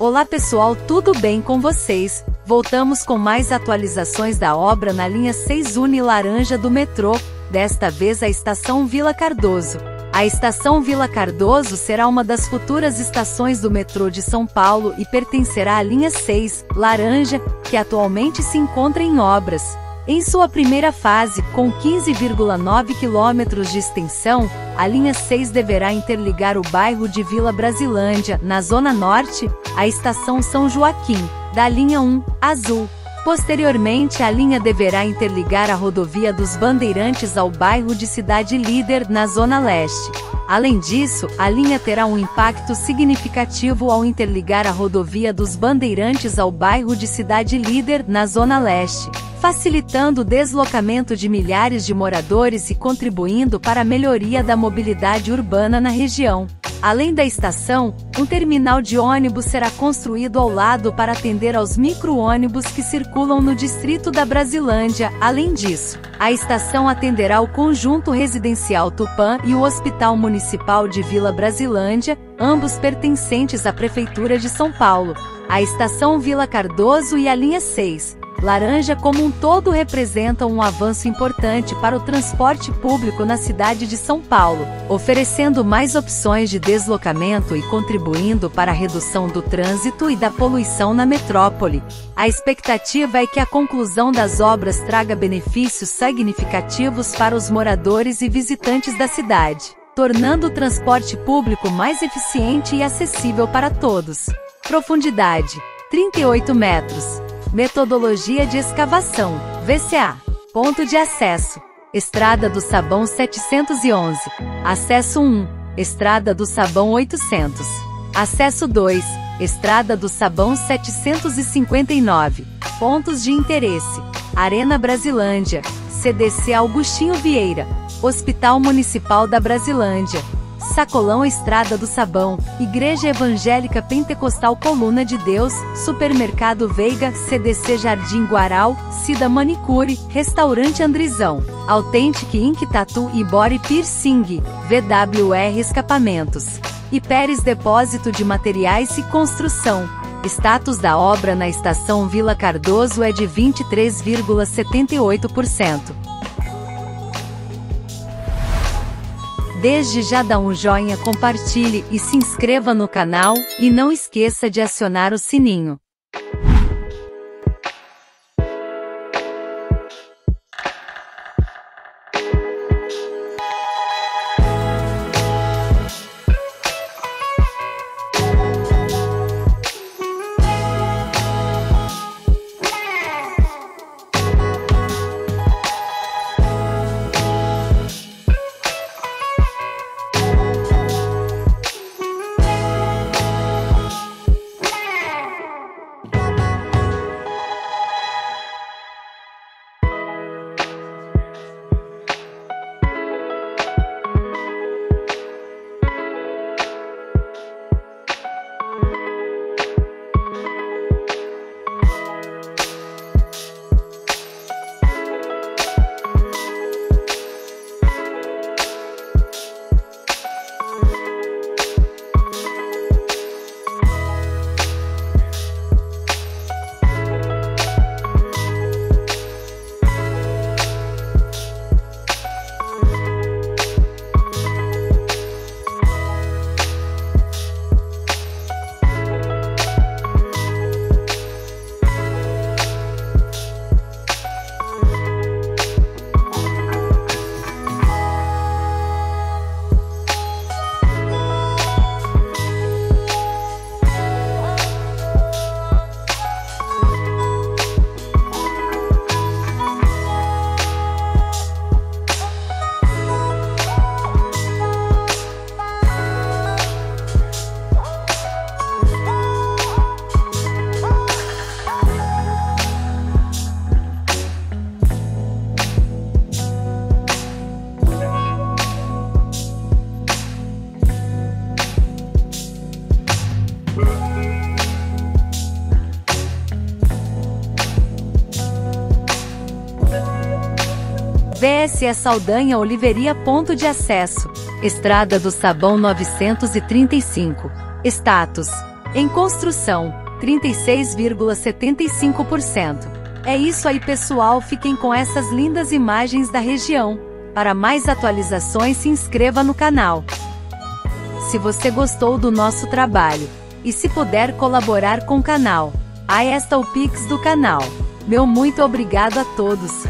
Olá pessoal, tudo bem com vocês? Voltamos com mais atualizações da obra na linha 6 Unillaranja do metrô, desta vez a estação Vila Cardoso. A estação Vila Cardoso será uma das futuras estações do metrô de São Paulo e pertencerá à linha 6, Laranja, que atualmente se encontra em obras. Em sua primeira fase, com 15,9 quilômetros de extensão, a linha 6 deverá interligar o bairro de Vila Brasilândia, na Zona Norte, à estação São Joaquim, da linha 1, Azul. Posteriormente, a linha deverá interligar a Rodovia dos Bandeirantes ao bairro de Cidade Líder, na Zona Leste. Além disso, a linha terá um impacto significativo ao interligar a Rodovia dos Bandeirantes ao bairro de Cidade Líder, na Zona Leste, facilitando o deslocamento de milhares de moradores e contribuindo para a melhoria da mobilidade urbana na região. Além da estação, um terminal de ônibus será construído ao lado para atender aos micro-ônibus que circulam no distrito da Brasilândia. Além disso, a estação atenderá o conjunto residencial Tupã e o Hospital Municipal de Vila Brasilândia, ambos pertencentes à Prefeitura de São Paulo. A estação Vila Cardoso e a linha 6, Laranja como um todo representam um avanço importante para o transporte público na cidade de São Paulo, oferecendo mais opções de deslocamento e contribuindo para a redução do trânsito e da poluição na metrópole. A expectativa é que a conclusão das obras traga benefícios significativos para os moradores e visitantes da cidade, tornando o transporte público mais eficiente e acessível para todos. Profundidade: 38 metros. Metodologia de escavação, VCA. Ponto de acesso: Estrada do Sabão 711. Acesso 1, Estrada do Sabão 800. Acesso 2, Estrada do Sabão 759. Pontos de interesse: Arena Brasilândia, CDC Agostinho Vieira, Hospital Municipal da Brasilândia, Sacolão Estrada do Sabão, Igreja Evangélica Pentecostal Coluna de Deus, Supermercado Veiga, CDC Jardim Guarau, Cida Manicure, Restaurante Andrizão, Authentic Ink Tattoo e Body Piercing, VWR Escapamentos e Pérez Depósito de Materiais e Construção. Status da obra na estação Vila Cardoso é de 23,78%. Desde já dá um joinha, compartilhe e se inscreva no canal, e não esqueça de acionar o sininho. VSE Saldanha Oliveria. Ponto de acesso: Estrada do Sabão 935. Status: Em construção, 36,75%. É isso aí, pessoal, fiquem com essas lindas imagens da região. Para mais atualizações, se inscreva no canal. Se você gostou do nosso trabalho e se puder colaborar com o canal, aí está o Pix do canal. Meu muito obrigado a todos.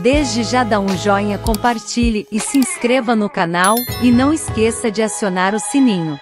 Desde já dá um joinha, compartilhe e se inscreva no canal, e não esqueça de acionar o sininho.